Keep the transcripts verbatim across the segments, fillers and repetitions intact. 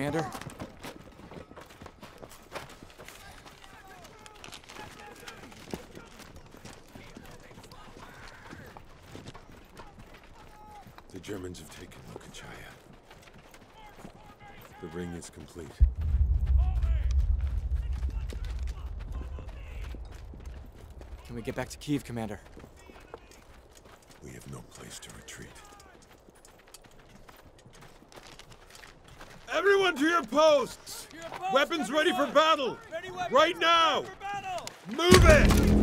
Commander. The Germans have taken Lukachaya. The ring is complete. Can we get back to Kiev, Commander? We have no place to retreat. Everyone to your posts! To your post, weapons everyone. Ready for battle! Ready weapons right now! Battle. Move it!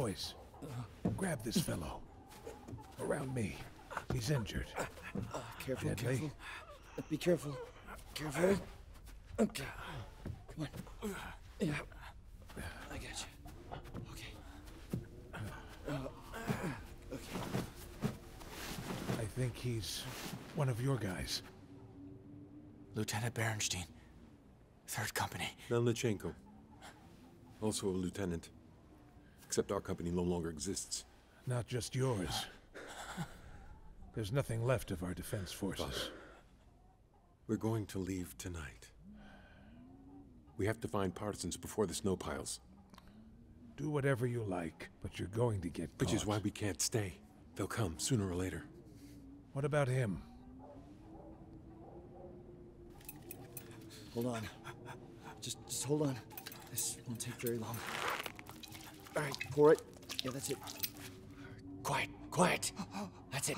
Boys, grab this fellow. Around me. He's injured. Careful, Deadly. careful. Be careful. Careful. Okay. Come on. Yeah. I got you. Okay. Uh, okay. I think he's one of your guys. Lieutenant Berenshtein. Third Company. Melnichenko. Also a lieutenant. Except our company no longer exists. Not just yours. There's nothing left of our defense forces. But we're going to leave tonight. We have to find partisans before the snow piles. Do whatever you like, but you're going to get caught. Which is why we can't stay. They'll come, sooner or later. What about him? Hold on. Just, just hold on. This won't take very long. All right, pour it. Yeah, that's it. Quiet, quiet. That's it.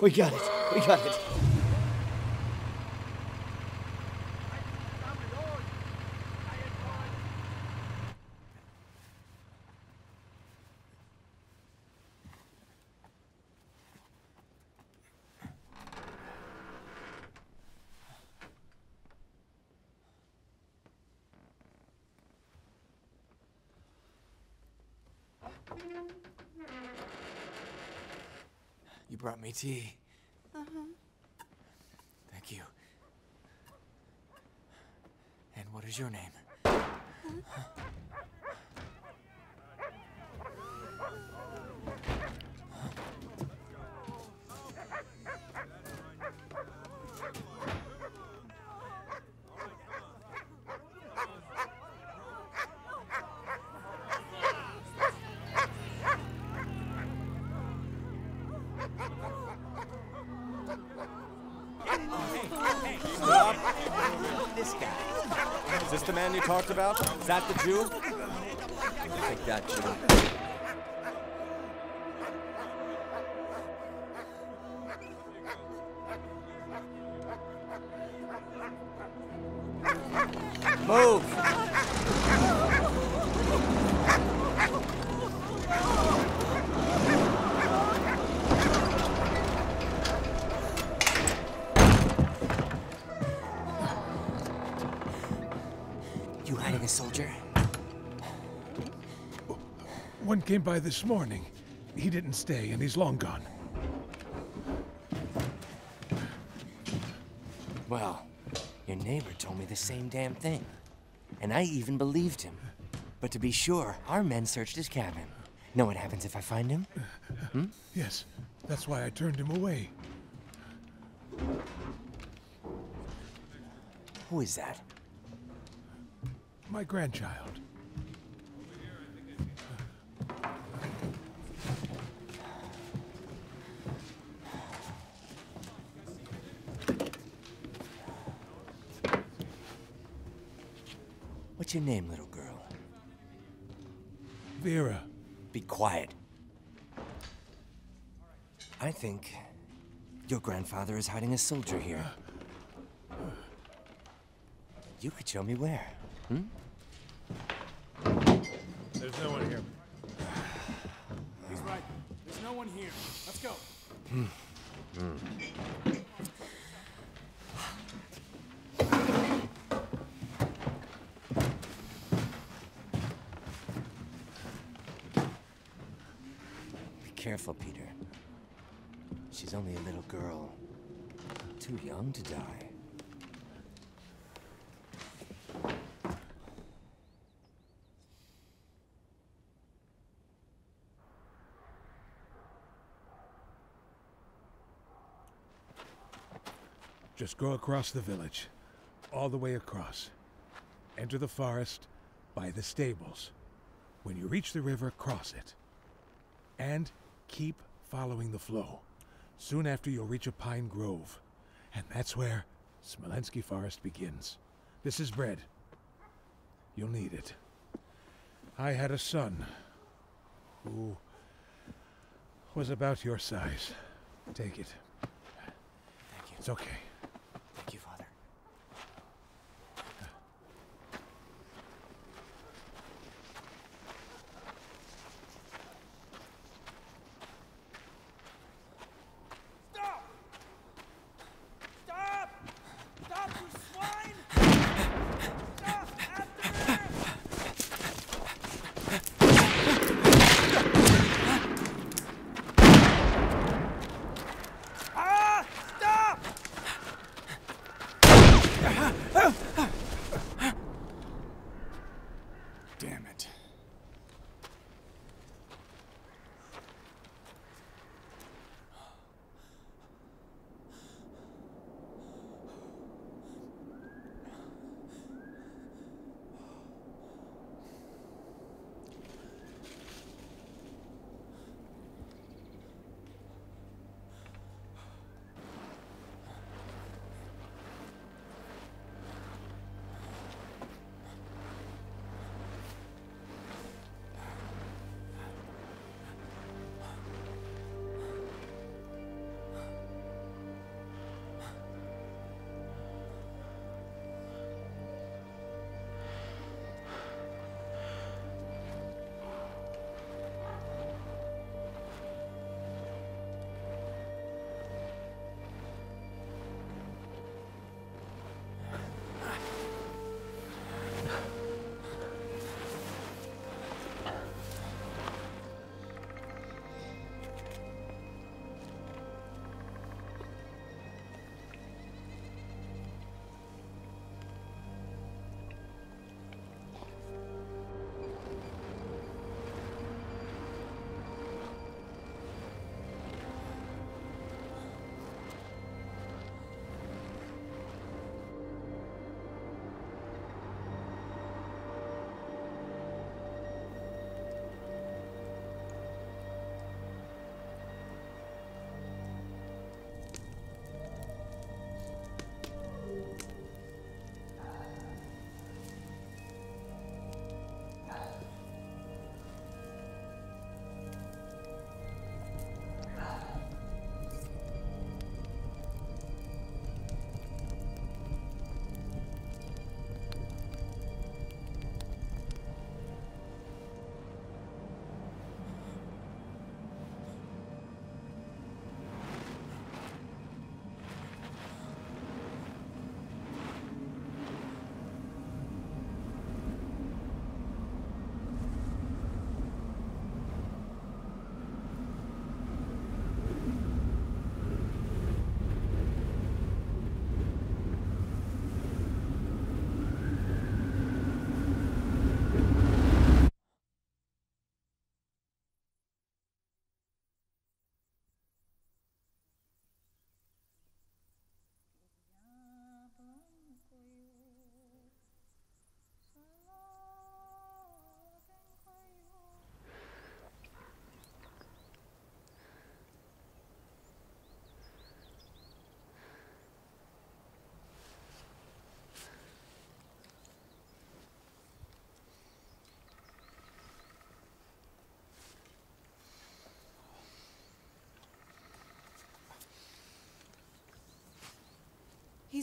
We got it. We got it. You brought me tea. Uh-huh. Thank you. And what is your name? Huh? Talked about? Is that the Jew? Take that, Jew. Move! Came by this morning. He didn't stay, and he's long gone. Well, your neighbor told me the same damn thing. And I even believed him. But to be sure, our men searched his cabin. Know what happens if I find him? Hmm? Yes, that's why I turned him away. Who is that? My grandchild. What's your name, little girl? Vera. Be quiet. I think your grandfather is hiding a soldier here. You could show me where, hmm? There's no one here. He's right. There's no one here. Let's go. Hmm. Hmm. Careful, Peter. She's only a little girl. Too young to die. Just go across the village. All the way across. Enter the forest by the stables. When you reach the river, cross it. And keep following the flow. Soon after, you'll reach a pine grove. And that's where Smolensky Forest begins. This is bread. You'll need it. I had a son who was about your size. Take it. Thank you. It's okay. Thank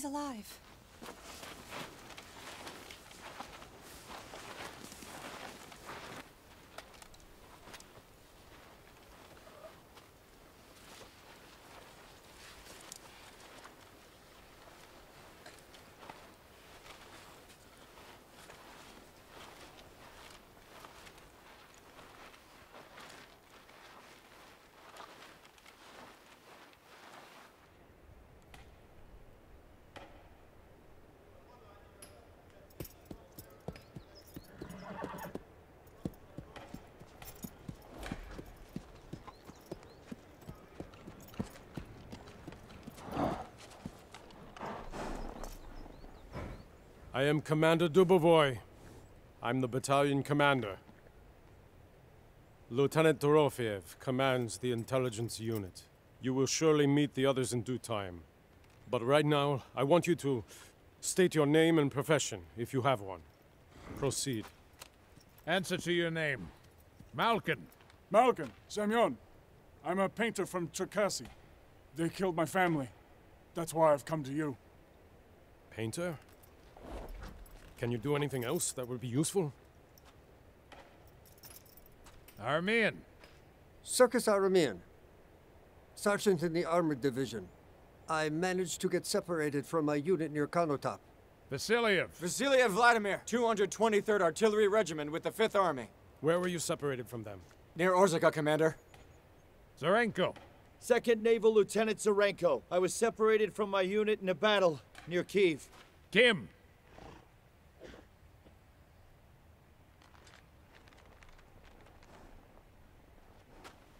he's alive. I am Commander Dubovoy. I'm the battalion commander. Lieutenant Dorofiev commands the intelligence unit. You will surely meet the others in due time. But right now, I want you to state your name and profession, if you have one. Proceed. Answer to your name. Malkin. Malkin, Semyon. I'm a painter from Cherkassy. They killed my family. That's why I've come to you. Painter? Can you do anything else that would be useful? Aramean. Circus Aramean. Sergeant in the Armored Division. I managed to get separated from my unit near Konotop. Vasilyev. Vasilyev Vladimir, two hundred twenty-third Artillery Regiment with the fifth Army. Where were you separated from them? Near Orzaka, Commander. Zarenko. second Naval Lieutenant Zarenko. I was separated from my unit in a battle near Kiev. Kim.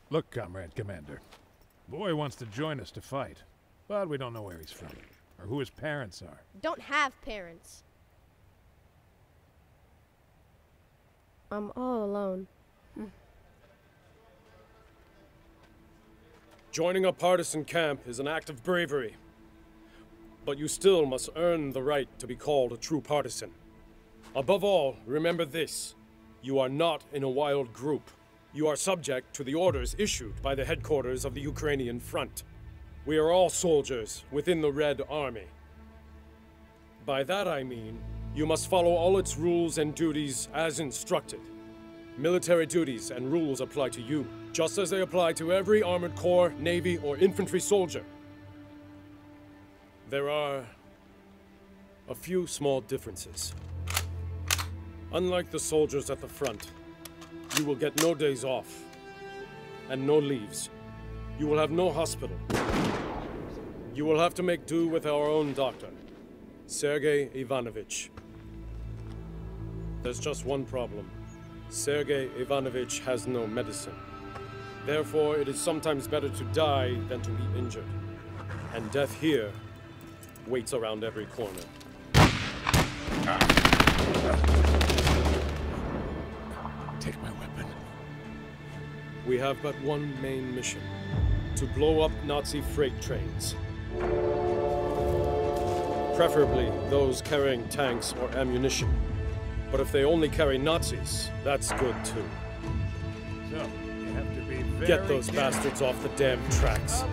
Look, Comrade Commander. Boy wants to join us to fight, but we don't know where he's from, or who his parents are. Don't have parents. I'm all alone. Joining a partisan camp is an act of bravery, but you still must earn the right to be called a true partisan. Above all, remember this. You are not in a wild group. You are subject to the orders issued by the headquarters of the Ukrainian front. We are all soldiers within the Red Army. By that I mean, you must follow all its rules and duties as instructed. Military duties and rules apply to you, just as they apply to every armored corps, navy, or infantry soldier. There are a few small differences. Unlike the soldiers at the front, you will get no days off, and no leaves. You will have no hospital. You will have to make do with our own doctor, Sergei Ivanovich. There's just one problem. Sergei Ivanovich has no medicine. Therefore, it is sometimes better to die than to be injured. And death here waits around every corner. Take my weapon. We have but one main mission. To blow up Nazi freight trains. Preferably those carrying tanks or ammunition. But if they only carry Nazis, that's good too. So, you have to be very Get those careful. bastards off the damn tracks.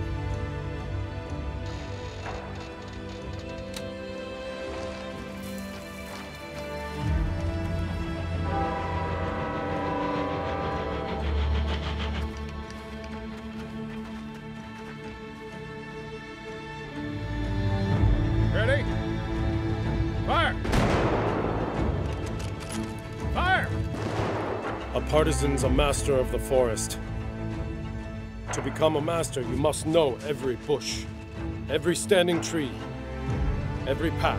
Partisan's a master of the forest. To become a master, you must know every bush, every standing tree, every path.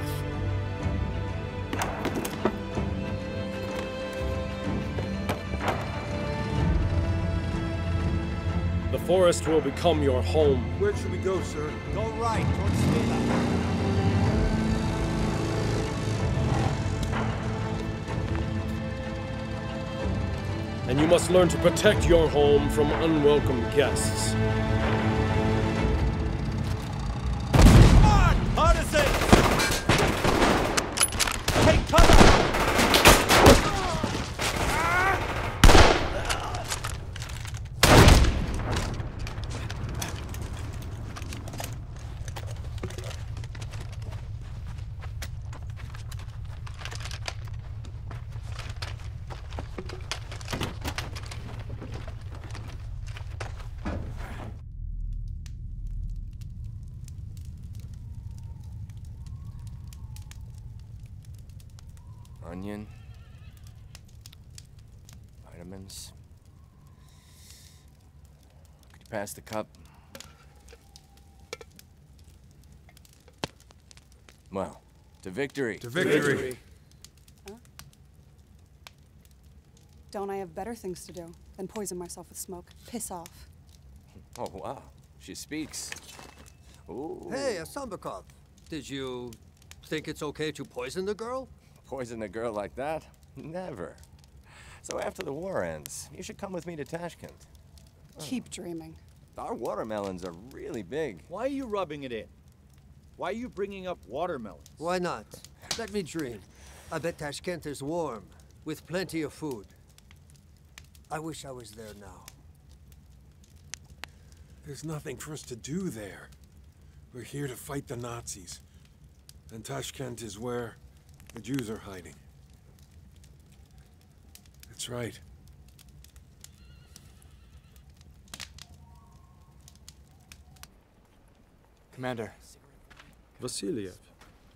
The forest will become your home. Where should we go, sir? Go right, towards Smirnov. And you must learn to protect your home from unwelcome guests. Come on, partisans! Take cover! onion, vitamins. Could you pass the cup? Well, to victory. To victory. victory. Huh? Don't I have better things to do than poison myself with smoke? Piss off. Oh, wow. She speaks. Ooh. Hey, Asambakov, did you think it's okay to poison the girl? Poison a girl like that? Never. So after the war ends, you should come with me to Tashkent. Oh. Keep dreaming. Our watermelons are really big. Why are you rubbing it in? Why are you bringing up watermelons? Why not? Let me dream. I bet Tashkent is warm, with plenty of food. I wish I was there now. There's nothing for us to do there. We're here to fight the Nazis. And Tashkent is where the Jews are hiding. That's right. Commander. Vasilyev.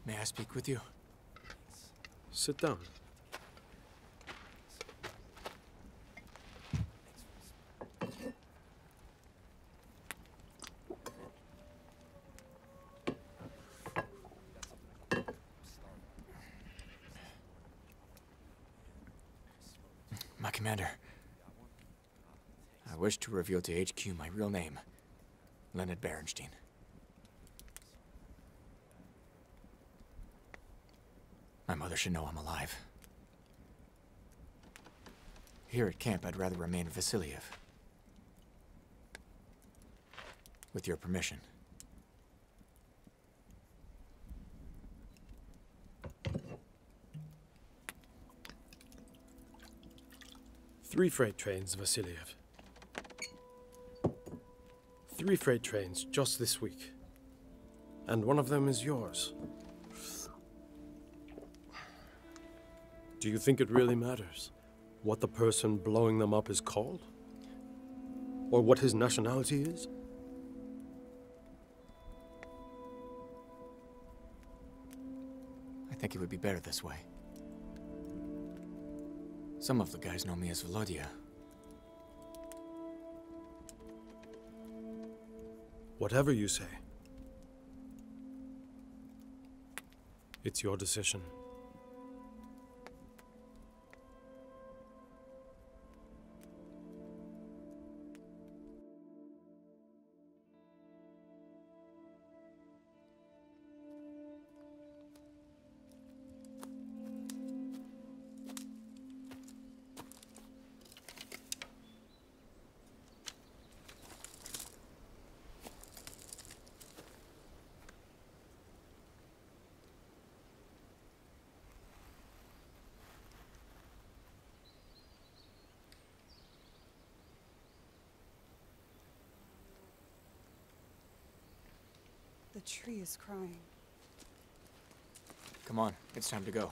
May I speak with you? Sit down. My commander, I wish to reveal to H Q my real name, Leonid Berenshtein. My mother should know I'm alive. Here at camp, I'd rather remain Vasilyev. With your permission. Three freight trains, Vasilyev. Three freight trains just this week. And one of them is yours. Do you think it really matters what the person blowing them up is called? Or what his nationality is? I think it would be better this way. Some of the guys know me as Volodya. Whatever you say, it's your decision. The tree is crying. Come on, it's time to go.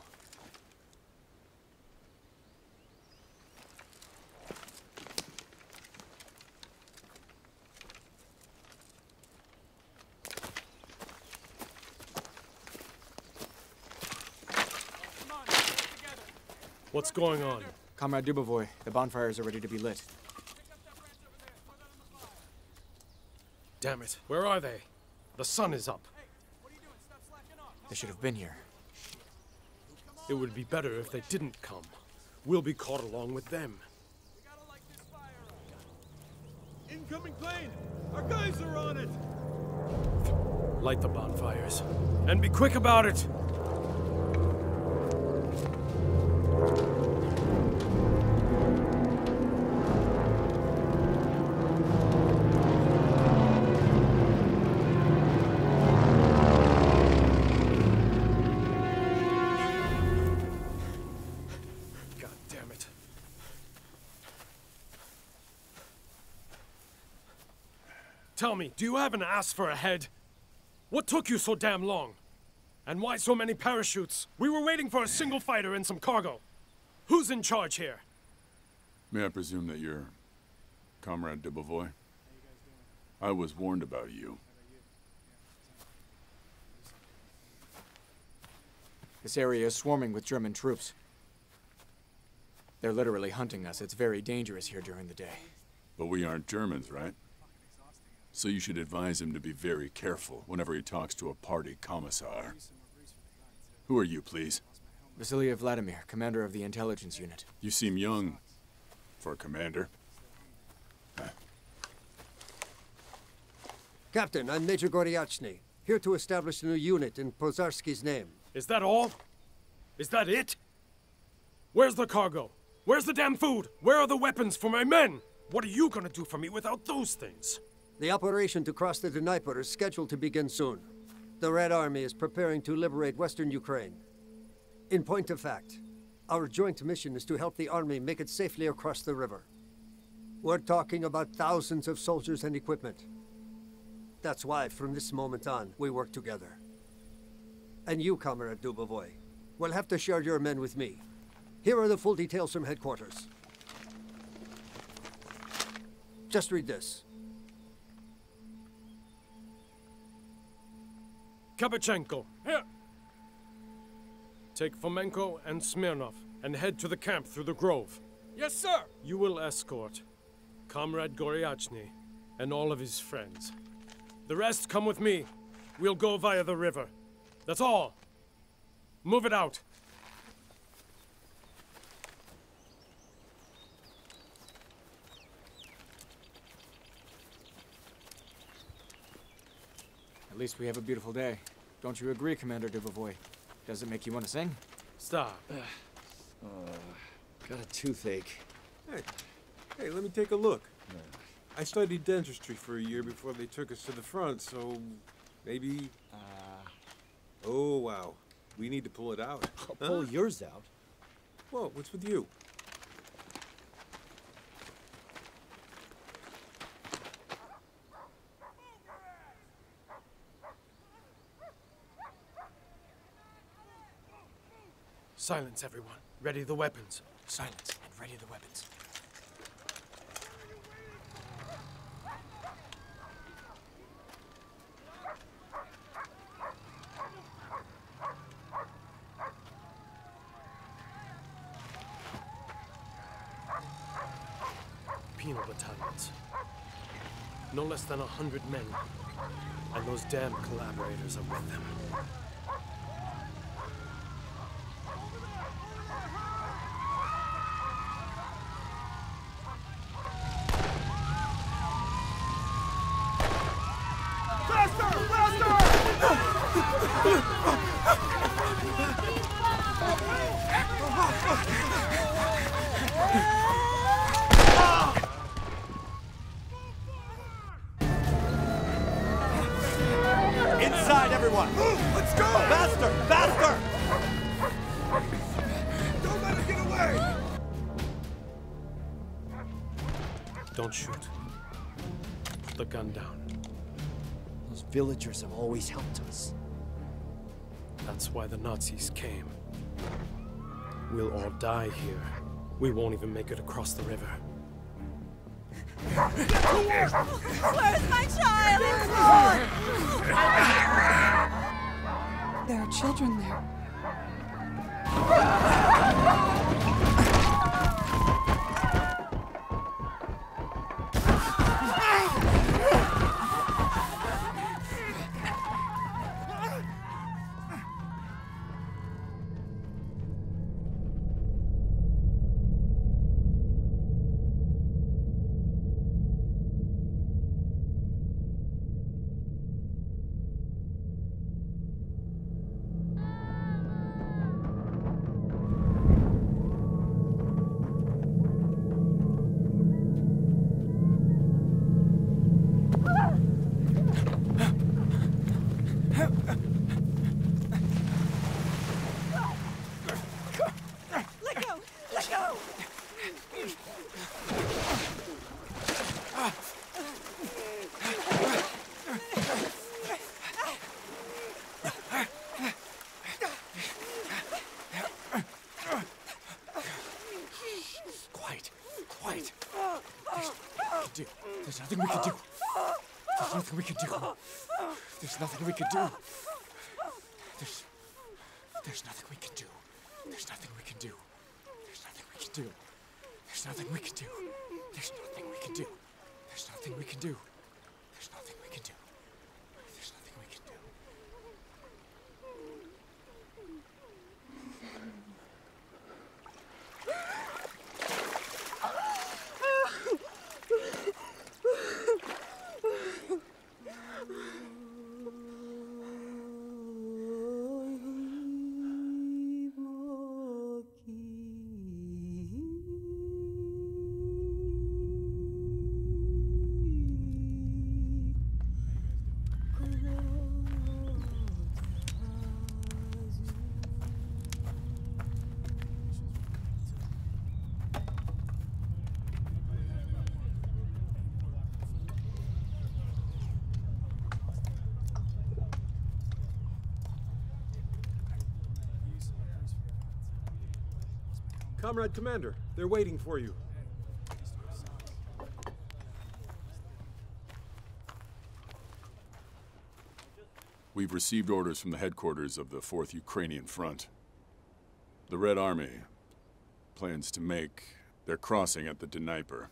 What's going on? Comrade Dubovoy, the bonfires are ready to be lit. Damn it, where are they? The sun is up. Hey, what are you doing? Stop slacking off. They should have been here. It would be better if they didn't come. We'll be caught along with them. We gotta light this fire up. Incoming plane! Our guys are on it! Light the bonfires. And be quick about it! Tell me, do you have an ass for a head? What took you so damn long? And why so many parachutes? We were waiting for a single fighter and some cargo. Who's in charge here? May I presume that you're Comrade Dubovoy? I was warned about you. This area is swarming with German troops. They're literally hunting us. It's very dangerous here during the day. But we aren't Germans, right? So you should advise him to be very careful whenever he talks to a party commissar. Who are you, please? Vasilyev Vladimir, commander of the intelligence unit. You seem young for a commander. Captain, I'm Major Goryachny, here to establish a new unit in Pozarsky's name. Is that all? Is that it? Where's the cargo? Where's the damn food? Where are the weapons for my men? What are you gonna do for me without those things? The operation to cross the Dnieper is scheduled to begin soon. The Red Army is preparing to liberate Western Ukraine. In point of fact, our joint mission is to help the army make it safely across the river. We're talking about thousands of soldiers and equipment. That's why, from this moment on, we work together. And you, Comrade Dubovoy, will have to share your men with me. Here are the full details from headquarters. Just read this. Kabachenko, here! Take Fomenko and Smirnov and head to the camp through the grove. Yes, sir! You will escort Comrade Goryachny and all of his friends. The rest come with me. We'll go via the river. That's all. Move it out. At least we have a beautiful day. Don't you agree, Commander Dubovoy? Does it make you want to sing? Stop. Uh, got a toothache. Hey, hey, let me take a look. No. I studied dentistry for a year before they took us to the front, so maybe... Uh... Oh, wow. We need to pull it out. I'll pull huh? yours out? Whoa, what's with you? Silence, everyone. Ready the weapons. Silence and ready the weapons. Penal battalions. No less than a hundred men. And those damn collaborators are with them. Villagers have always helped us. That's why the Nazis came. We'll all die here. We won't even make it across the river. Where's my child? It's gone! There are children there. Nothing we could do. There's, there's nothing we can do. There's nothing we can do. There's nothing we can do. There's nothing we can do. There's nothing we can do. There's nothing we can do. There's nothing we can do. There's nothing we can Comrade Commander, they're waiting for you. We've received orders from the headquarters of the fourth Ukrainian Front. The Red Army plans to make their crossing at the Dnieper,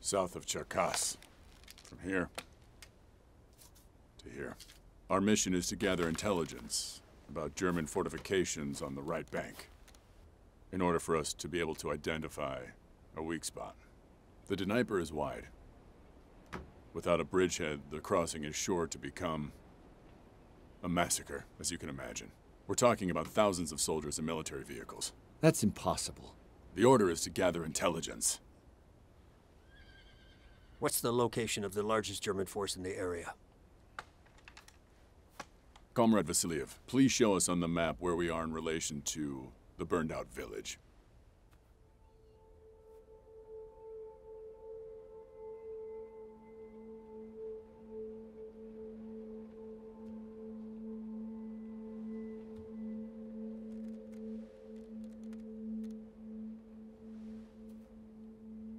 south of Cherkassy. From here to here. Our mission is to gather intelligence about German fortifications on the right bank, in order for us to be able to identify a weak spot. The Dnieper is wide. Without a bridgehead, the crossing is sure to become a massacre, as you can imagine. We're talking about thousands of soldiers and military vehicles. That's impossible. The order is to gather intelligence. What's the location of the largest German force in the area? Comrade Vasilyev, please show us on the map where we are in relation to the burned-out village.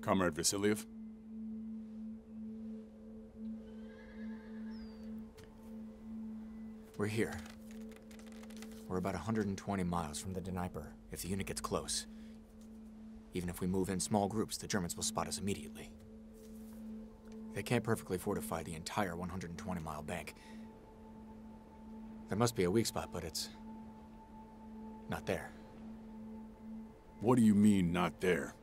Comrade Vasilyev? We're here. We're about one hundred twenty miles from the Dnieper, if the unit gets close. Even if we move in small groups, the Germans will spot us immediately. They can't perfectly fortify the entire one hundred twenty mile bank. There must be a weak spot, but it's not there. What do you mean, not there?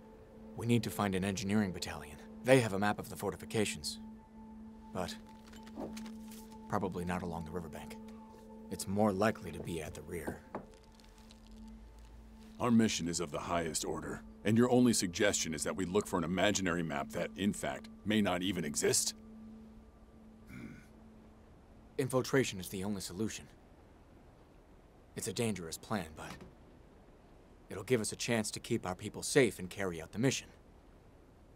We need to find an engineering battalion. They have a map of the fortifications, but probably not along the riverbank. It's more likely to be at the rear. Our mission is of the highest order, and your only suggestion is that we look for an imaginary map that, in fact, may not even exist? Hmm. Infiltration is the only solution. It's a dangerous plan, but it'll give us a chance to keep our people safe and carry out the mission.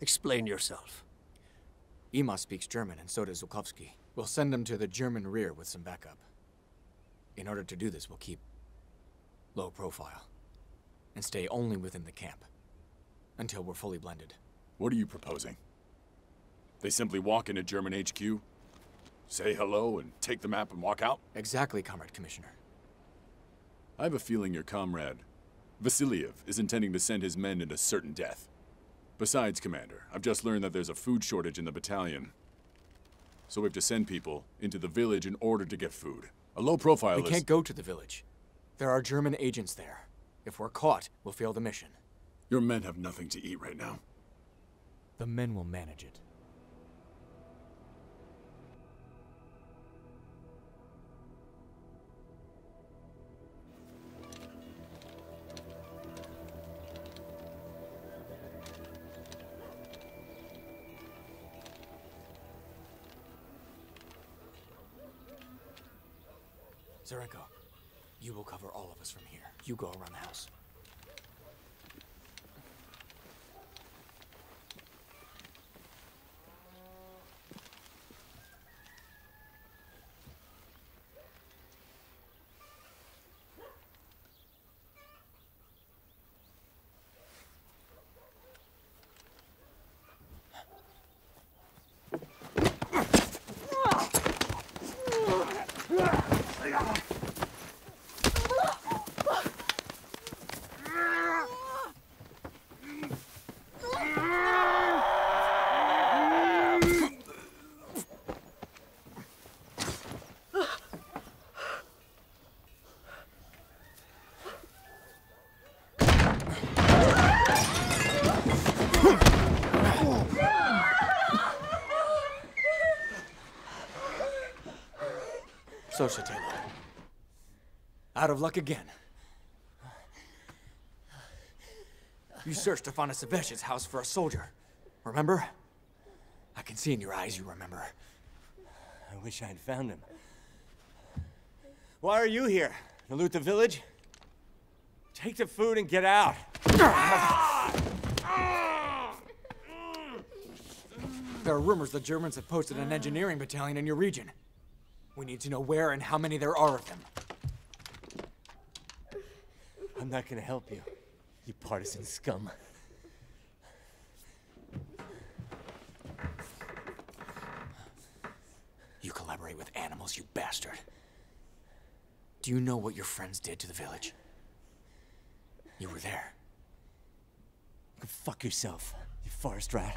Explain yourself. Emos speaks German, and so does Zukovsky. We'll send them to the German rear with some backup. In order to do this, we'll keep low profile and stay only within the camp until we're fully blended. What are you proposing? They simply walk into German H Q, say hello, and take the map and walk out? Exactly, Comrade Commissioner. I have a feeling your comrade, Vasilyev, is intending to send his men into certain death. Besides, Commander, I've just learned that there's a food shortage in the battalion, so we have to send people into the village in order to get food. A low profile is... We can't go to the village. There are German agents there. If we're caught, we'll fail the mission. Your men have nothing to eat right now. The men will manage it. Zarenko, you will cover all of us from here. You go around the house. Sosha Taylor. Out of luck again. You searched Afanasievitch's house for a soldier, remember? I can see in your eyes you remember. I wish I'd found him. Why are you here? To loot the village? Take the food and get out. There are rumors the Germans have posted an engineering battalion in your region. We need to know where and how many there are of them. I'm not gonna help you, you partisan scum. You collaborate with animals, you bastard. Do you know what your friends did to the village? You were there. Go fuck yourself, you forest rat.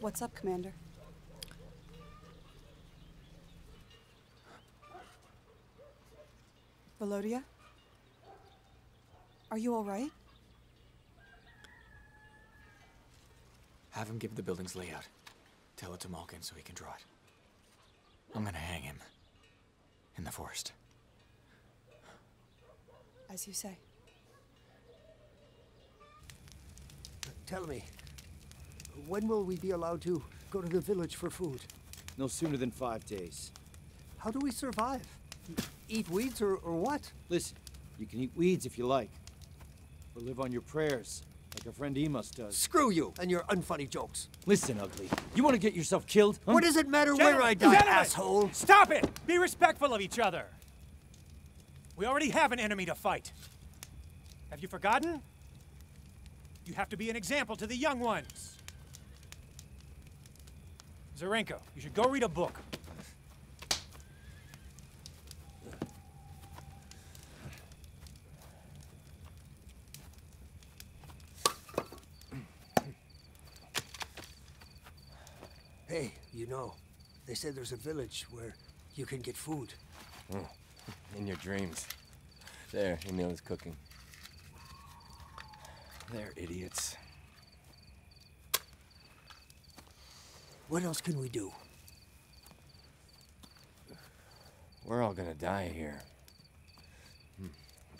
What's up, Commander? Volodya? Are you all right? Have him give the building's layout. Tell it to Malkin so he can draw it. I'm gonna hang him. In the forest. As you say. Tell me. When will we be allowed to go to the village for food? No sooner than five days. How do we survive? Eat weeds or, or what? Listen, you can eat weeds if you like. Or live on your prayers, like our friend Emos does. Screw you and your unfunny jokes. Listen, ugly. You want to get yourself killed? Huh? What does it matter Gentlemen, where I die, Gentlemen, asshole? Stop it! Be respectful of each other. We already have an enemy to fight. Have you forgotten? You have to be an example to the young ones. Zarenko, you should go read a book. Hey, you know, they said there's a village where you can get food. Oh, in your dreams. There, he knows cooking. They're idiots. What else can we do? We're all gonna die here.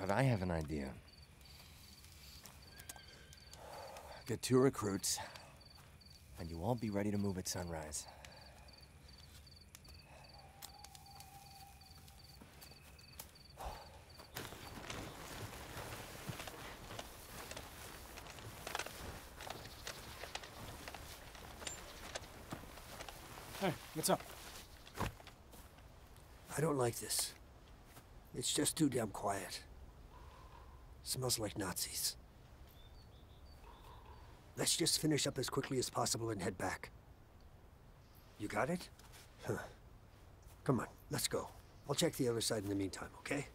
But I have an idea. Get two recruits, and you'll all be ready to move at sunrise. What's up? I don't like this. It's just too damn quiet. Smells like Nazis. Let's just finish up as quickly as possible and head back. You got it? Huh. Come on, let's go. I'll check the other side in the meantime, okay?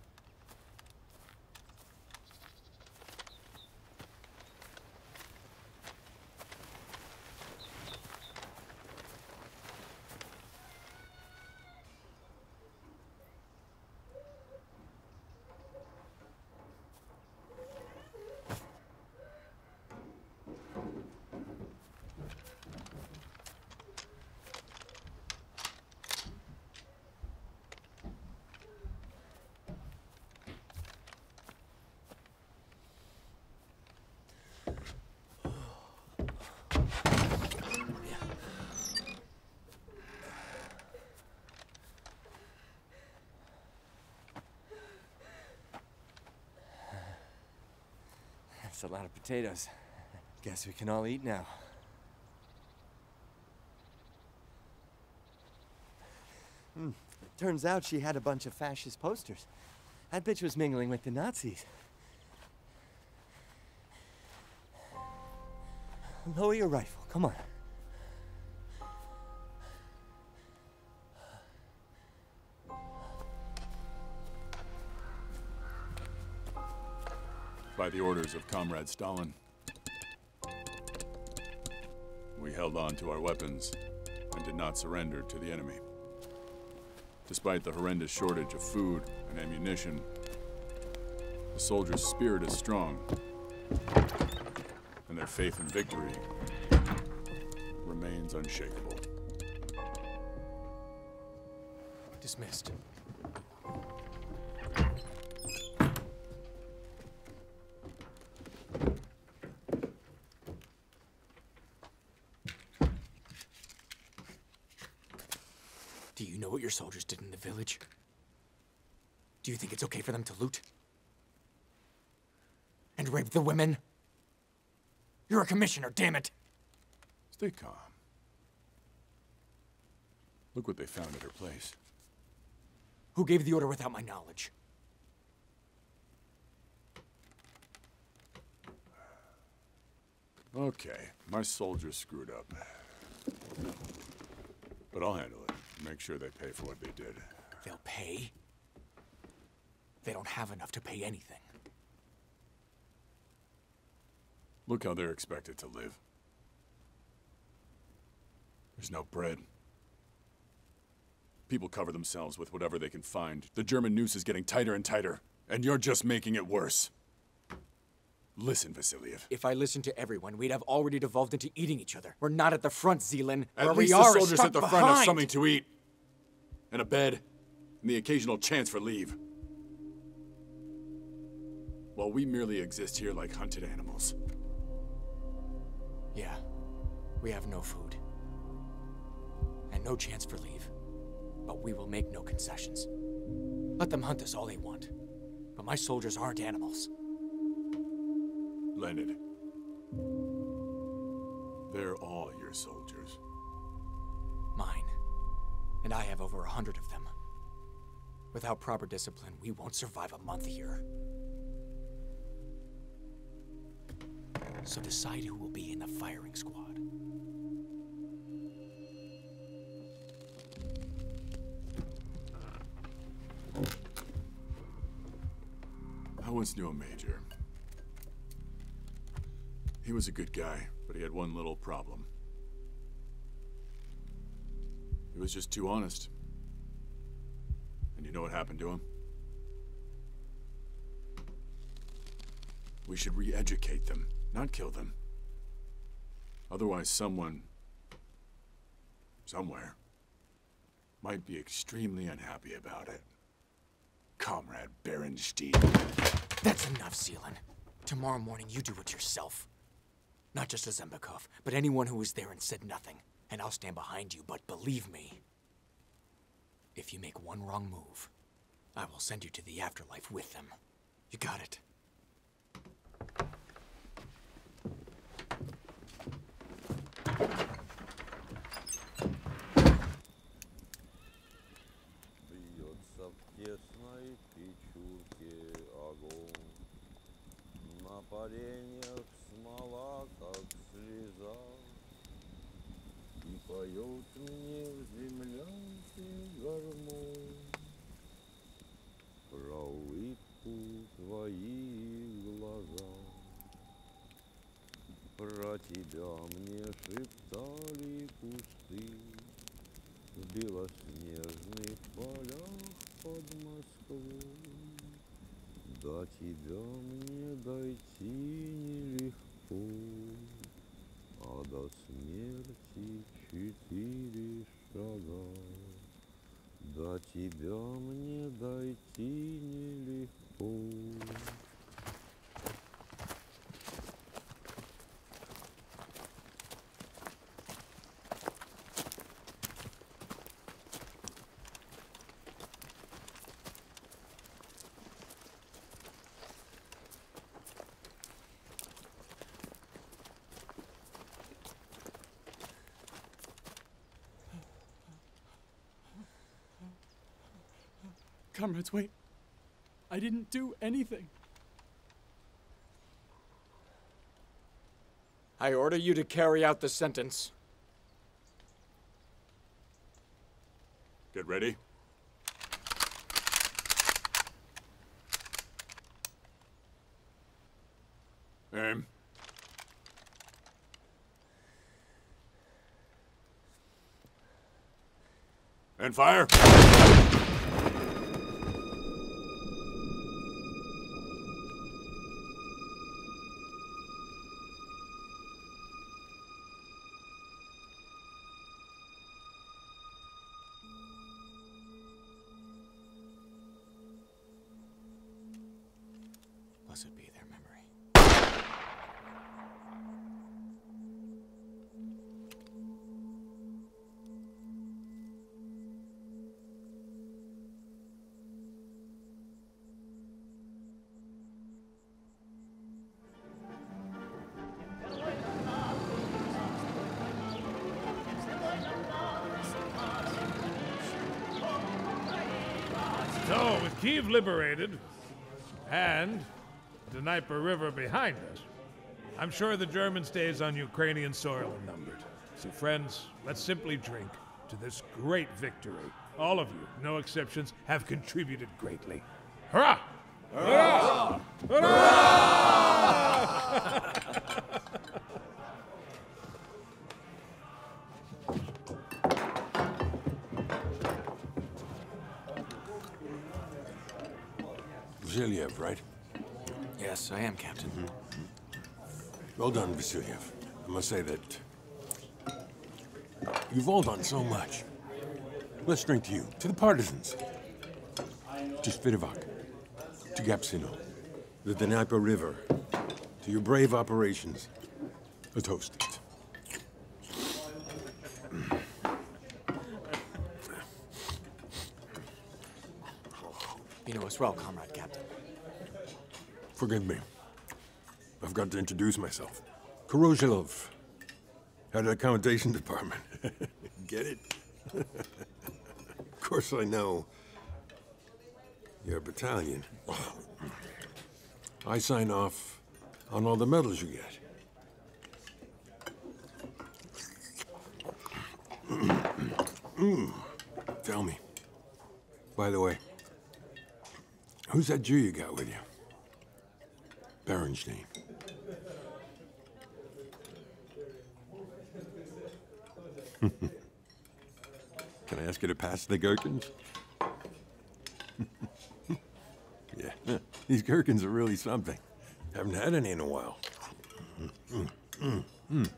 That's a lot of potatoes. Guess we can all eat now. Mm. Turns out she had a bunch of fascist posters. That bitch was mingling with the Nazis. Lower your rifle, come on. By the orders of Comrade Stalin, we held on to our weapons and did not surrender to the enemy. Despite the horrendous shortage of food and ammunition, the soldiers' spirit is strong, and their faith in victory remains unshakable. Dismissed. What your soldiers did in the village? Do you think it's okay for them to loot? And rape the women? You're a commissioner, damn it! Stay calm. Look what they found at her place. Who gave the order without my knowledge? Okay, my soldiers screwed up. But I'll handle it. Make sure they pay for what they did. They'll pay? They don't have enough to pay anything. Look how they're expected to live. There's no bread. People cover themselves with whatever they can find. The German noose is getting tighter and tighter, and you're just making it worse. Listen, Vasilyev. If I listened to everyone, we'd have already devolved into eating each other. We're not at the front, Zeelan. At least the soldiers at the front have something to eat, and a bed, and the occasional chance for leave. While we merely exist here like hunted animals. Yeah, we have no food, and no chance for leave. But we will make no concessions. Let them hunt us all they want, but my soldiers aren't animals. Leonid, they're all your soldiers. Mine. And I have over a hundred of them. Without proper discipline, we won't survive a month here. So decide who will be in the firing squad. I once knew a major. He was a good guy, but he had one little problem. He was just too honest. And you know what happened to him? We should re-educate them, not kill them. Otherwise, someone, somewhere, might be extremely unhappy about it. Comrade Berenshtein. That's enough, Zeelan. Tomorrow morning, you do it yourself. Not just Azembekov, but anyone who was there and said nothing. And I'll stand behind you, but believe me, if you make one wrong move, I will send you to the afterlife with them. You got it? Поет мне в землянке гармонь про улыбку твои глаза. Про тебя мне шептали кусты в белоснежных полях под Москвой. До тебя мне дойти нелегко, а до смерти четыре шага. До тебя мне дойти нелегко. comrades, wait. I didn't do anything. I order you to carry out the sentence. Get ready. Aim. And fire! Blessed be their memory. So, with Kiev liberated, and the Dnieper River behind us, I'm sure the German stays on Ukrainian soil are numbered. So friends, let's simply drink to this great victory. All of you, no exceptions, have contributed greatly. Hurrah! Hurrah! Hurrah! Hurrah! Vasilyev, right? Yes, I am, Captain. Mm-hmm. Well done, Vasilyev. I must say that you've all done so much. Let's drink to you, to the partisans, to Svitavok, to Gapsino, the Dnieper River, to your brave operations. A toast. You know us well, comrade captain. Forgive me. I've got to introduce myself. Korozhilov, head of the accommodation department. Get it? Of course I know. Your battalion. I sign off on all the medals you get. Mm. Tell me. By the way, who's that Jew you got with you? Berenshtein. Can I ask you to pass the gherkins? Yeah, these gherkins are really something. Haven't had any in a while. Mm, mm, mm, mm.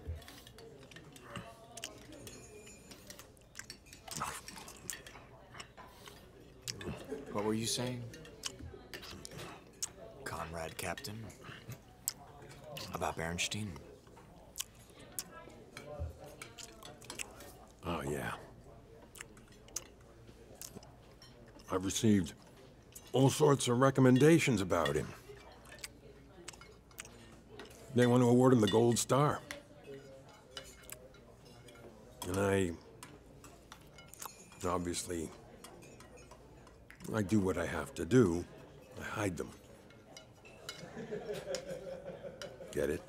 What were you saying? Comrade Captain, about Berenshtein. Oh, yeah. I've received all sorts of recommendations about him. They want to award him the Gold Star. And I, obviously, I do what I have to do. I hide them. Get it?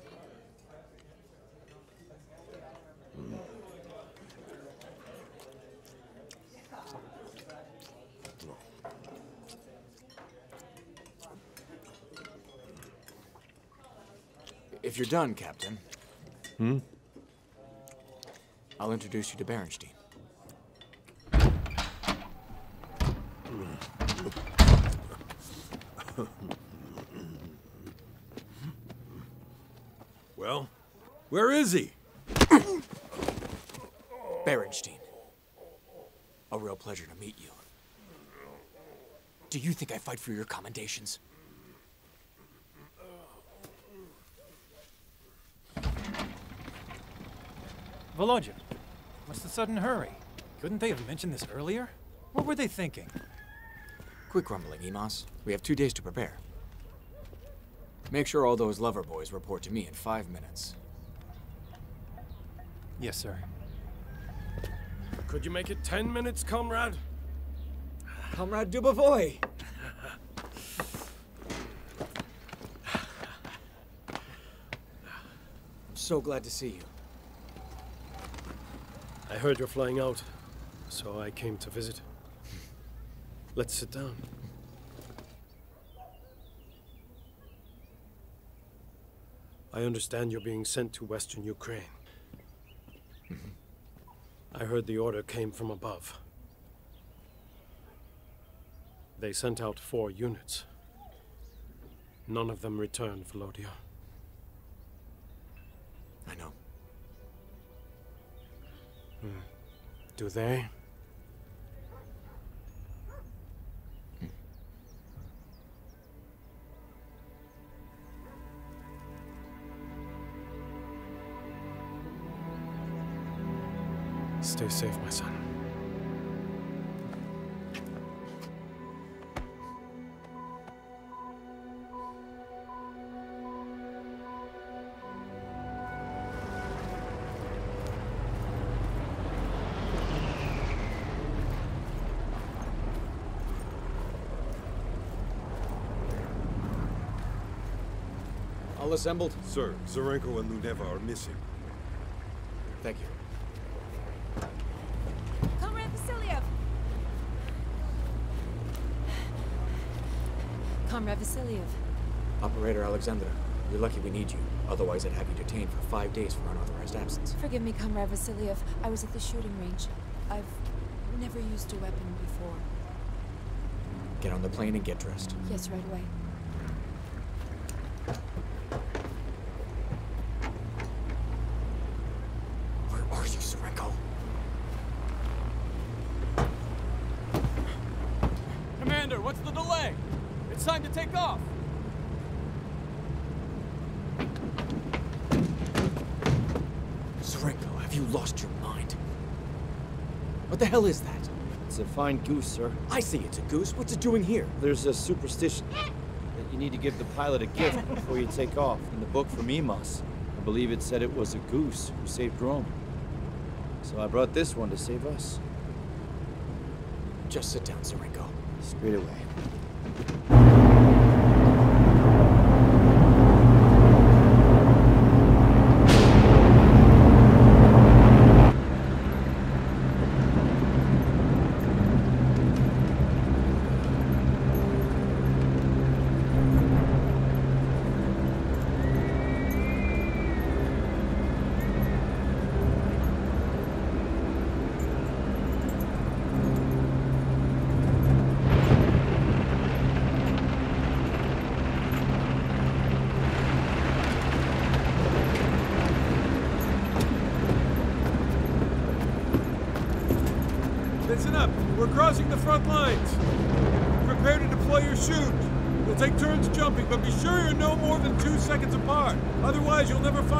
Mm. Oh. If you're done, Captain, hmm? I'll introduce you to Berenshtein. Well, where is he? Berenshtein. A real pleasure to meet you. Do you think I fight for your commendations? Volodya, what's the sudden hurry? Couldn't they have mentioned this earlier? What were they thinking? Quick rumbling, Emos. We have two days to prepare. Make sure all those lover boys report to me in five minutes. Yes, sir. Could you make it ten minutes, comrade? Comrade Dubovoy! I'm so glad to see you. I heard you're flying out, so I came to visit. Let's sit down. I understand you're being sent to Western Ukraine. Mm-hmm. I heard the order came from above. They sent out four units. None of them returned, Volodya. I know. Hmm. Do they? Hmm. Stay safe, my son. All assembled? Sir, Zarenko and Ludeva are missing. Thank you. Comrade Vasilyev! Comrade Vasilyev. Operator Alexander, you're lucky we need you. Otherwise, I'd have you detained for five days for unauthorized absence. Forgive me, Comrade Vasilyev. I was at the shooting range. I've never used a weapon before. Get on the plane and get dressed. Yes, right away. What the hell is that? It's a fine goose, sir. I say it's a goose. What's it doing here? There's a superstition that you need to give the pilot a gift before you take off. In the book from Emos, I believe it said it was a goose who saved Rome. So I brought this one to save us. Just sit down, Zarenko. Straight away.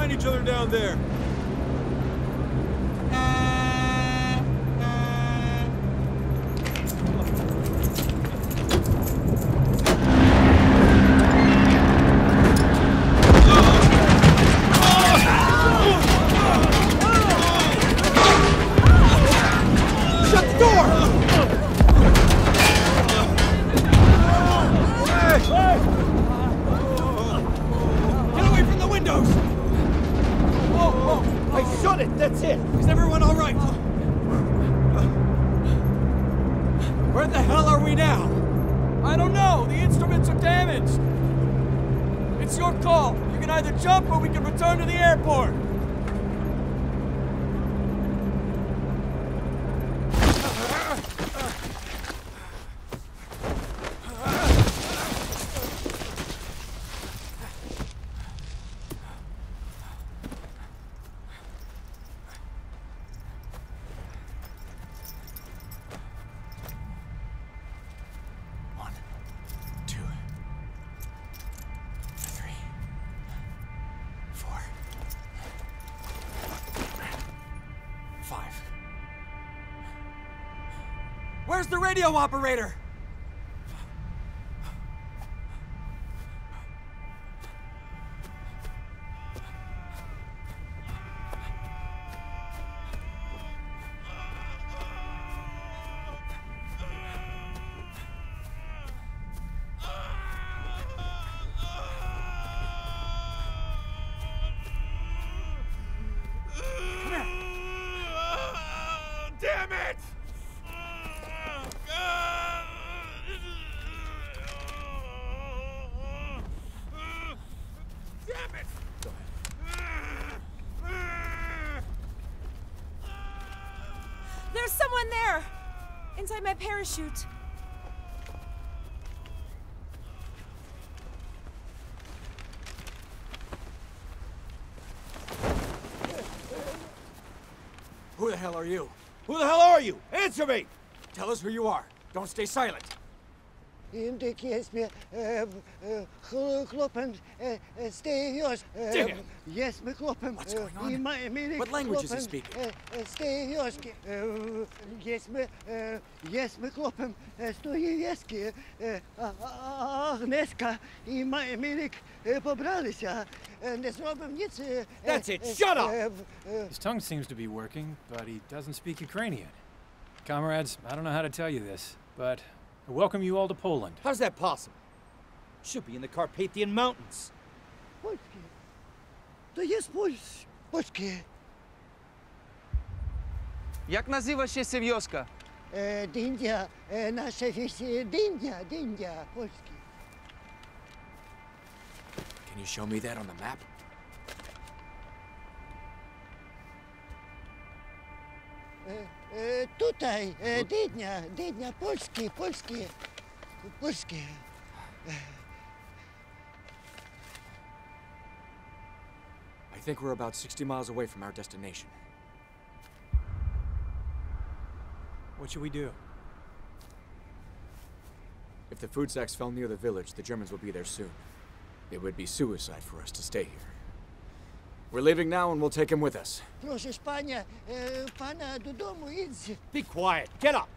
Each other down there. Where's the radio operator? There's someone there! Inside my parachute. Who the hell are you? Who the hell are you? Answer me! Tell us who you are. Don't stay silent. Indik is me kloppen stay yours. Yes, me kloppen. What's going on? What language is he speaking? Stay yours. Yes, me yes me kloppen stay yeski. Agneska I my milik pobralися. That's it. Shut up! His tongue seems to be working, but he doesn't speak Ukrainian. Comrades, I don't know how to tell you this, but I welcome you all to Poland. How's that possible? It should be in the Carpathian Mountains. Polskie. Jak nazywa się Seryoska? Dindia, nasza Dindia, Dindia, Polski. Can you show me that on the map? Tutaj, Dydnia, Dydnia, Polski, Polski, Polski. I think we're about sixty miles away from our destination. What should we do? If the food sacks fell near the village, the Germans will be there soon. It would be suicide for us to stay here. We're leaving now and we'll take him with us. Be quiet. Get up!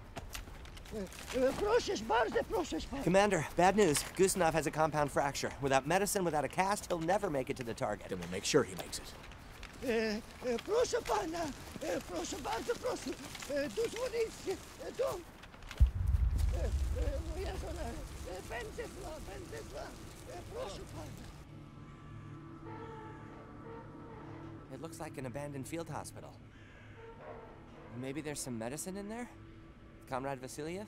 Commander, bad news. Guzinov has a compound fracture. Without medicine, without a cast, he'll never make it to the target. Then we'll make sure he makes it. It looks like an abandoned field hospital. Maybe there's some medicine in there? Comrade Vasilyev?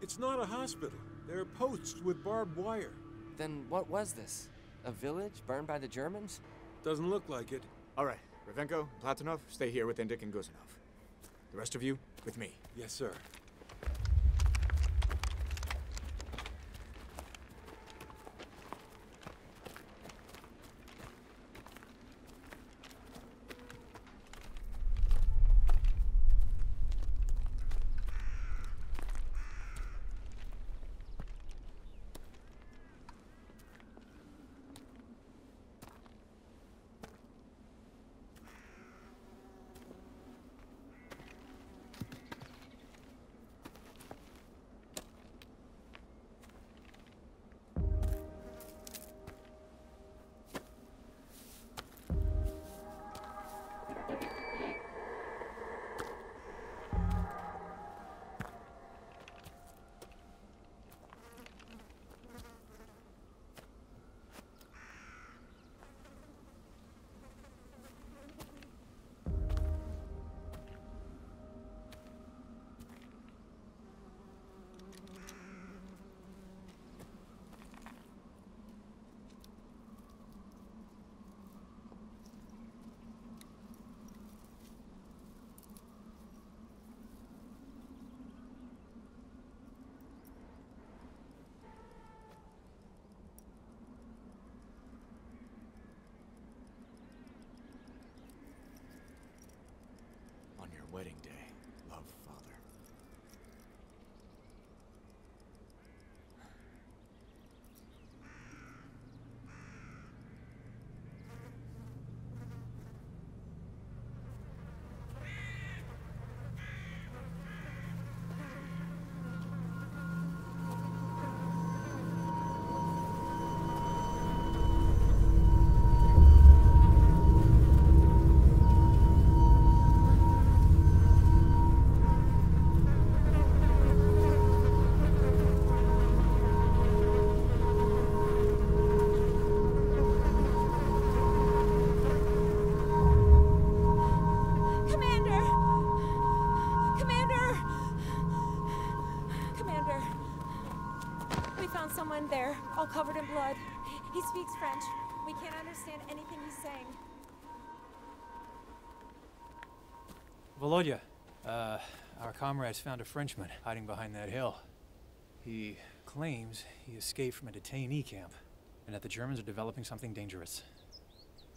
It's not a hospital. There are posts with barbed wire. Then what was this? A village burned by the Germans? Doesn't look like it. All right. Ravenko, Platinov, stay here with Indik and Guzinov. The rest of you, with me. Yes, sir. Wedding day, love, Father. There, all covered in blood. He speaks French. We can't understand anything he's saying. Volodya, Uh, our comrades found a Frenchman hiding behind that hill. He claims he escaped from a detainee camp, and that the Germans are developing something dangerous.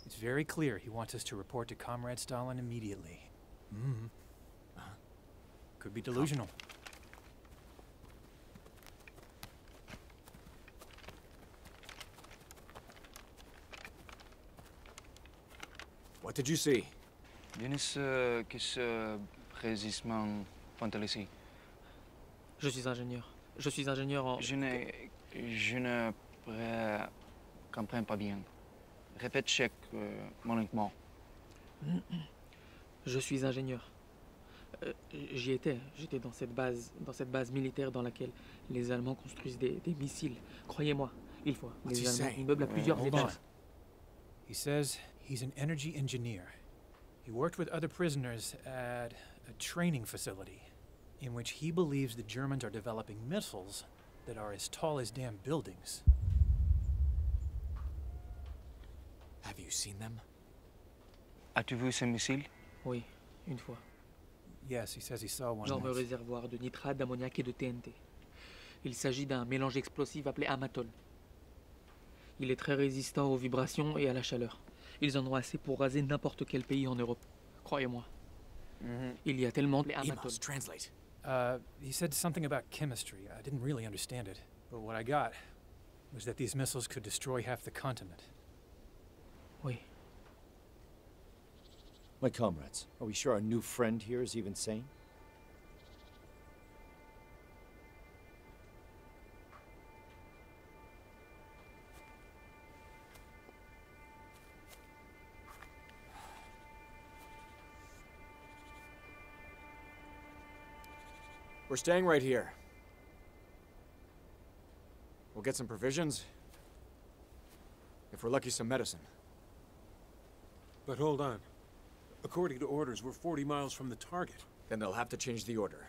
It's very clear he wants us to report to Comrade Stalin immediately. Mm-hmm. Huh? Could be delusional. What did you see? Vienes qu'est-ce que précisément fantasy? Je suis ingénieur. Je suis ingénieur en. Je ne, je ne comprends pas bien. Répète chaque moment. Je suis ingénieur. Euh, J'y étais. J'étais dans cette base, dans cette base militaire dans laquelle les Allemands construisent des, des missiles. Croyez-moi, il faut. Les Allemands immeublent à plusieurs étages. He says he's an energy engineer. He worked with other prisoners at a training facility in which he believes the Germans are developing missiles that are as tall as damn buildings. Have you seen them? As-tu vu ces missiles? Oui, une fois. Yes, he says he saw one. Genre réservoir de nitrate, d'ammoniac et de T N T. Il s'agit d'un mélange explosif appelé Amaton. Il est très résistant aux vibrations et à la chaleur. Ils en ont assez pour raser n'importe quel pays en Europe. Croyez-moi. Mm-hmm. Il y a tellement de Emos, translate. Uh, he said something about chemistry. I didn't really understand it. But what I got was that these missiles could destroy half the continent. Oui. My comrades, are we sure our new friend here is even sane? We're staying right here. We'll get some provisions. If we're lucky, some medicine. But hold on. According to orders, we're forty miles from the target. Then they'll have to change the order.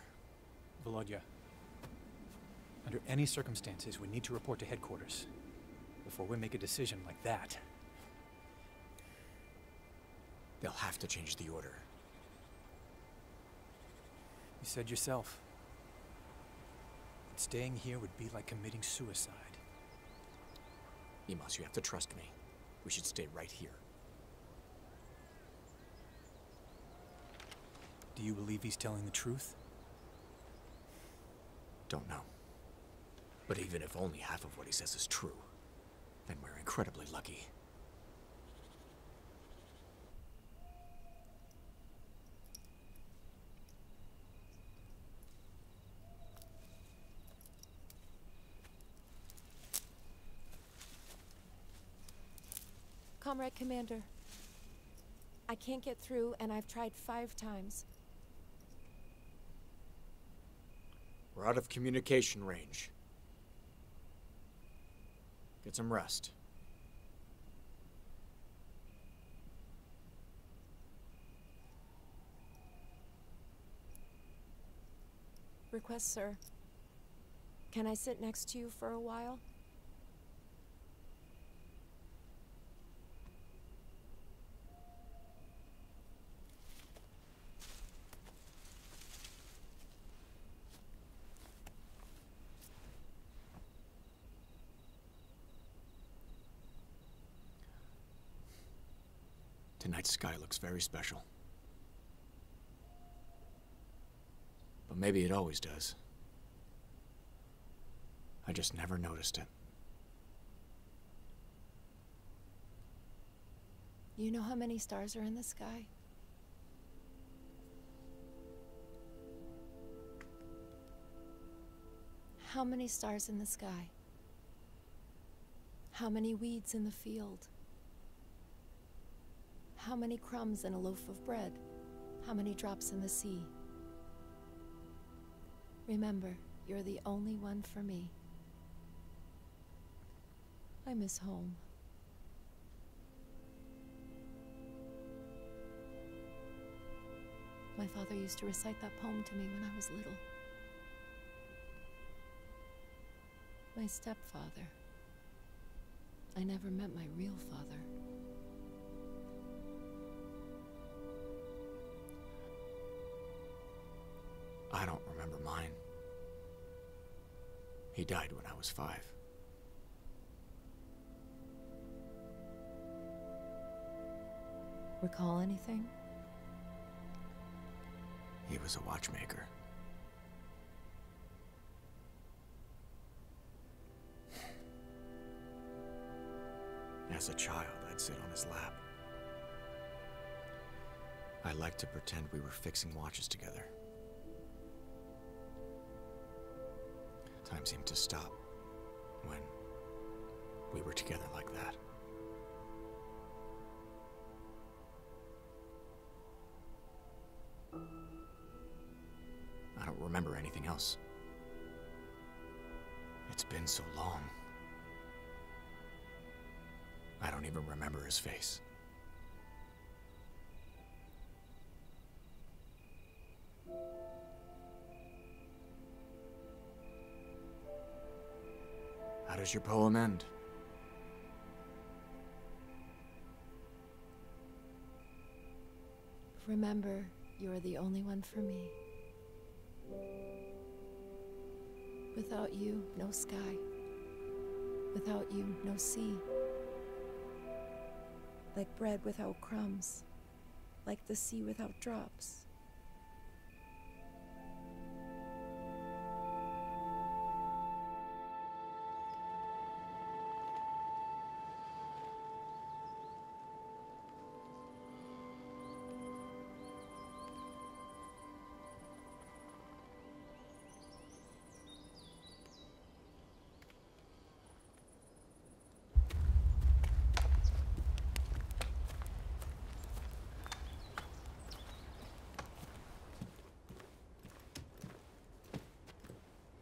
Volodya, under any circumstances, we need to report to headquarters before we make a decision like that. They'll have to change the order. You said yourself. Staying here would be like committing suicide. Emos, you have to trust me. We should stay right here. Do you believe he's telling the truth? Don't know. But even if only half of what he says is true, then we're incredibly lucky. Comrade Commander, I can't get through, and I've tried five times. We're out of communication range. Get some rest. Request, sir. Can I sit next to you for a while? Tonight's sky looks very special. But maybe it always does. I just never noticed it. You know how many stars are in the sky? How many stars in the sky? How many weeds in the field? How many crumbs in a loaf of bread? How many drops in the sea? Remember, you're the only one for me. I miss home. My father used to recite that poem to me when I was little. My stepfather. I never met my real father. I don't remember mine. He died when I was five. Recall anything? He was a watchmaker. As a child, I'd sit on his lap. I liked to pretend we were fixing watches together. Time seemed to stop when we were together like that. I don't remember anything else. It's been so long. I don't even remember his face. How does your poem end? Remember, you are the only one for me. Without you, no sky. Without you, no sea. Like bread without crumbs, like the sea without drops.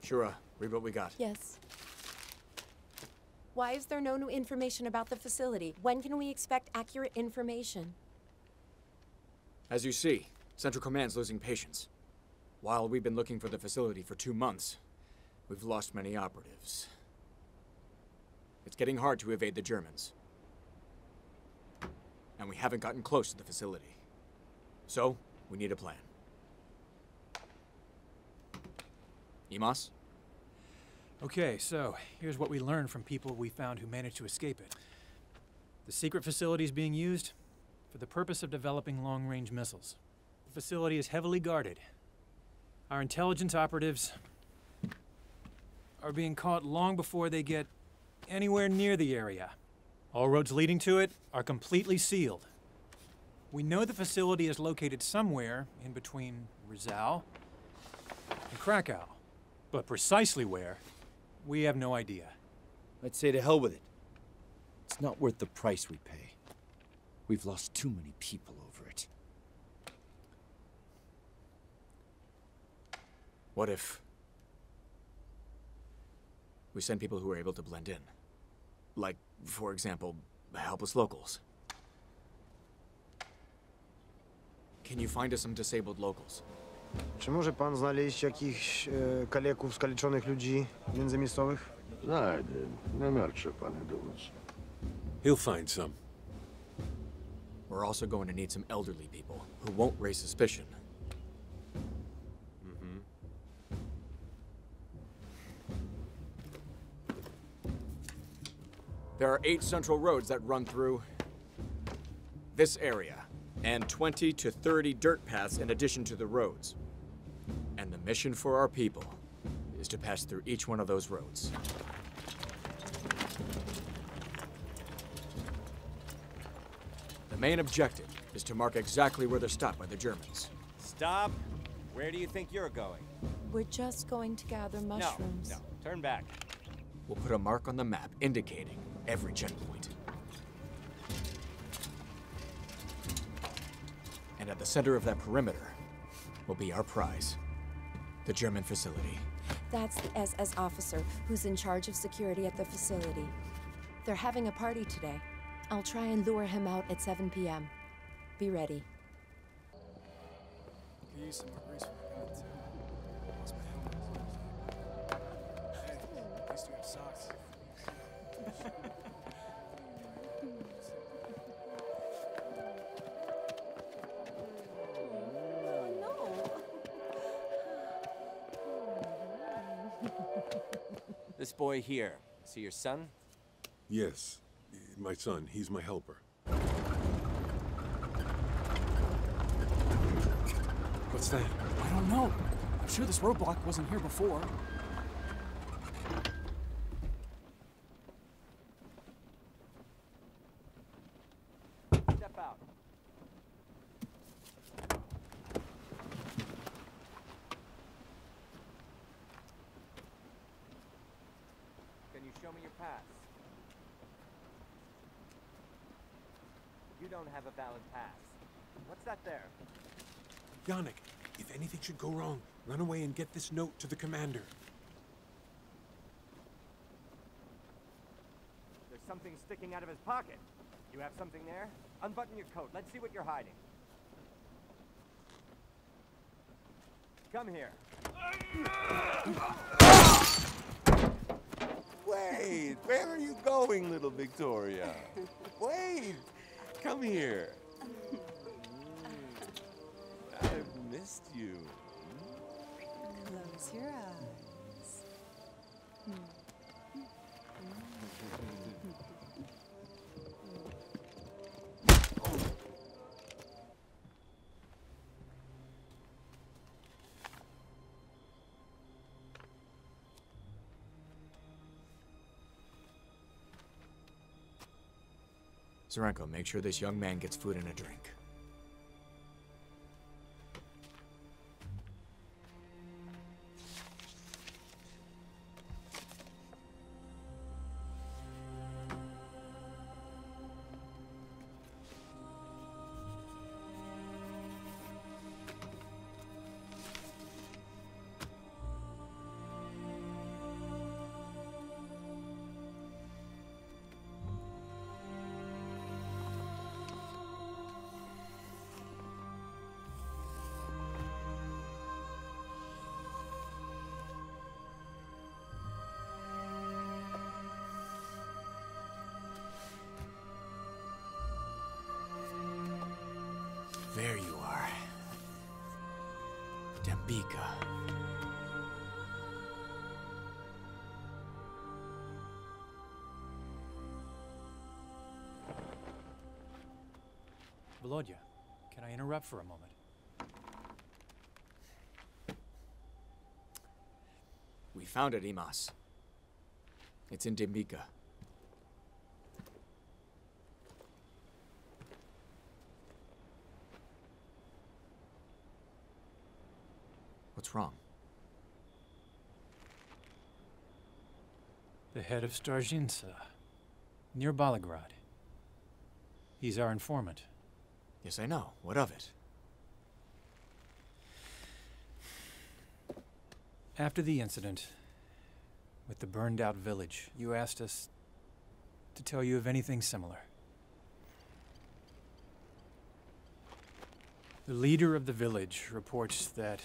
Shura, read what we got. Yes. Why is there no new information about the facility? When can we expect accurate information? As you see, Central Command's losing patience. While we've been looking for the facility for two months, we've lost many operatives. It's getting hard to evade the Germans. And we haven't gotten close to the facility. So, we need a plan. Emos? Okay, so here's what we learned from people we found who managed to escape it. The secret facility is being used for the purpose of developing long-range missiles. The facility is heavily guarded. Our intelligence operatives are being caught long before they get anywhere near the area. All roads leading to it are completely sealed. We know the facility is located somewhere in between Rzeszow and Krakow. But precisely where, we have no idea. I'd say to hell with it. It's not worth the price we pay. We've lost too many people over it. What if we send people who are able to blend in? Like, for example, helpless locals. Can you find us some disabled locals? Czy może pan znaleźć jakichś e, kaleków, skaleczonych ludzi międzymiejscowych? Znajdę. Nie martw panie Dulc. He'll find some. We're also going to need some elderly people who won't raise suspicion. Mm-hmm. There are eight central roads that run through this area, and twenty to thirty dirt paths in addition to the roads. And the mission for our people is to pass through each one of those roads. The main objective is to mark exactly where they're stopped by the Germans. Stop! Where do you think you're going? We're just going to gather mushrooms. No, no, turn back. We'll put a mark on the map indicating every checkpoint. And at the center of that perimeter will be our prize, the German facility. That's the S S officer who's in charge of security at the facility. They're having a party today. I'll try and lure him out at seven P M Be ready. This boy here, is he your son? Yes, my son. He's my helper. What's that? I don't know. I'm sure this roadblock wasn't here before. Yannick, if anything should go wrong, run away and get this note to the commander. There's something sticking out of his pocket. You have something there? Unbutton your coat. Let's see what you're hiding. Come here. Wait, where are you going, little Victoria? Wait, come here. Missed you. Close your eyes. Oh. Zarenko, make sure this young man gets food and a drink. There you are. Dambika. Volodya, can I interrupt for a moment? We found it, Emos. It's in Dambika. What's wrong? The head of Starzhinsa, near Balagrad. He's our informant. Yes, I know. What of it? After the incident with the burned-out village, you asked us to tell you of anything similar. The leader of the village reports that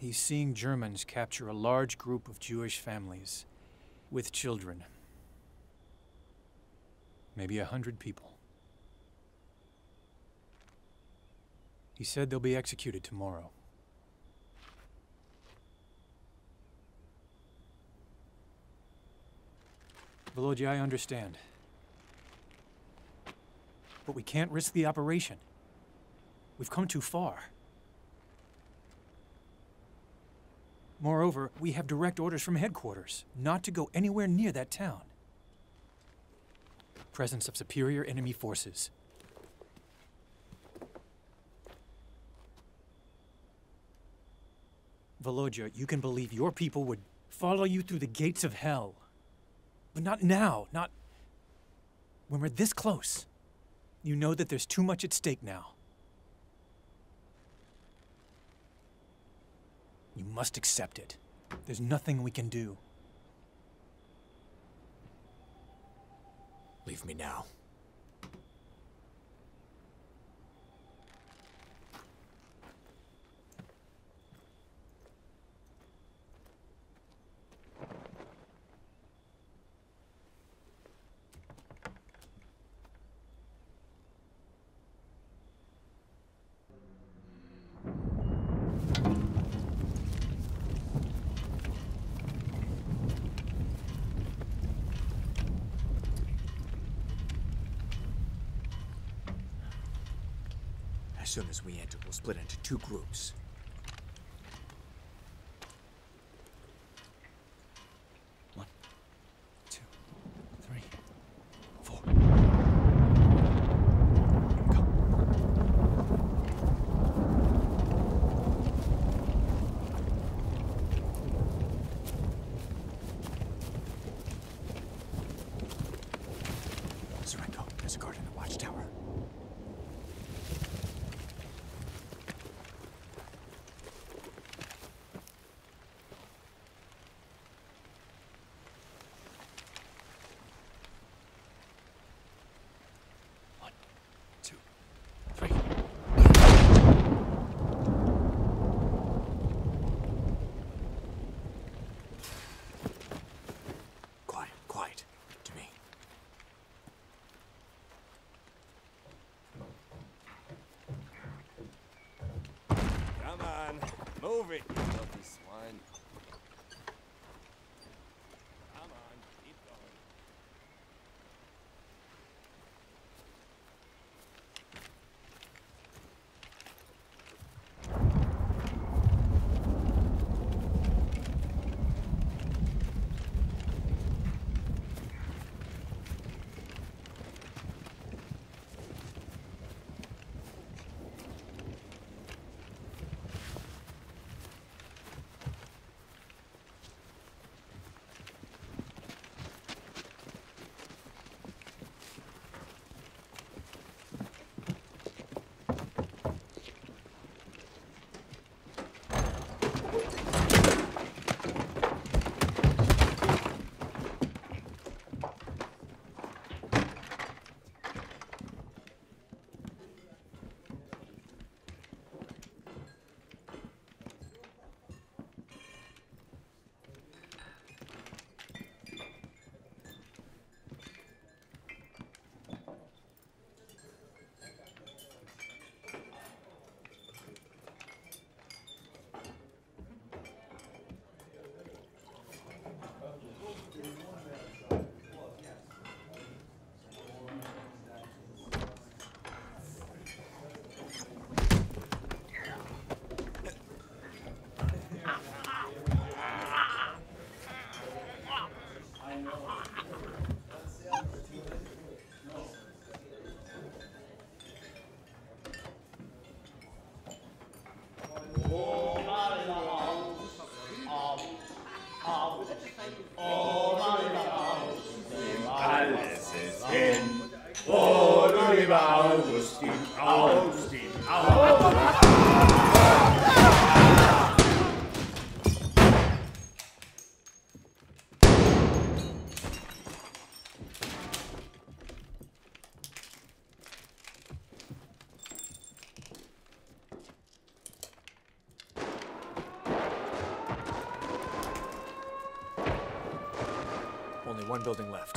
he's seeing Germans capture a large group of Jewish families with children. Maybe a hundred people. He said they'll be executed tomorrow. Volodya, I understand. But we can't risk the operation. We've come too far. Moreover, we have direct orders from headquarters not to go anywhere near that town. Presence of superior enemy forces. Volodya, you can believe your people would follow you through the gates of hell. But not now, not when we're this close. You know that there's too much at stake now. You must accept it. There's nothing we can do. Leave me now. As soon as we enter, we'll split into two groups. Move it, you filthy swine. Come on, keep one building left.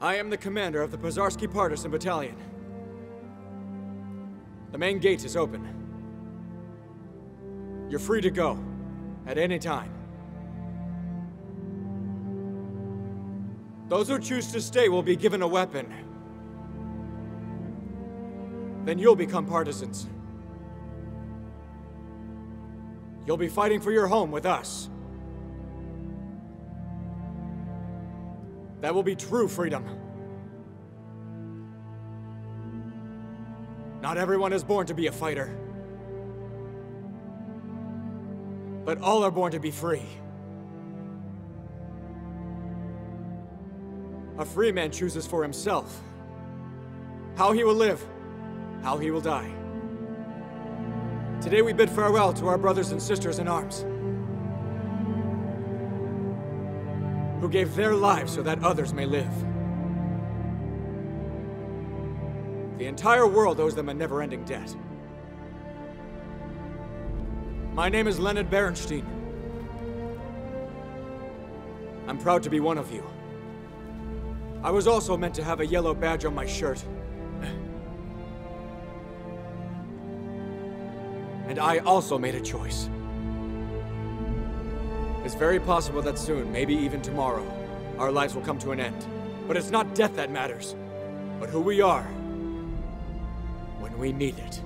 I am the commander of the Pozarsky Partisan Battalion. The main gate is open. You're free to go at any time. Those who choose to stay will be given a weapon. Then you'll become partisans. You'll be fighting for your home with us. That will be true freedom. Not everyone is born to be a fighter. but all are born to be free. A free man chooses for himself how he will live, how he will die. Today we bid farewell to our brothers and sisters in arms, who gave their lives so that others may live. The entire world owes them a never-ending debt. My name is Leonid Berenshtein. I'm proud to be one of you. I was also meant to have a yellow badge on my shirt. And I also made a choice. It's very possible that soon, maybe even tomorrow, our lives will come to an end. But it's not death that matters, but who we are when we need it.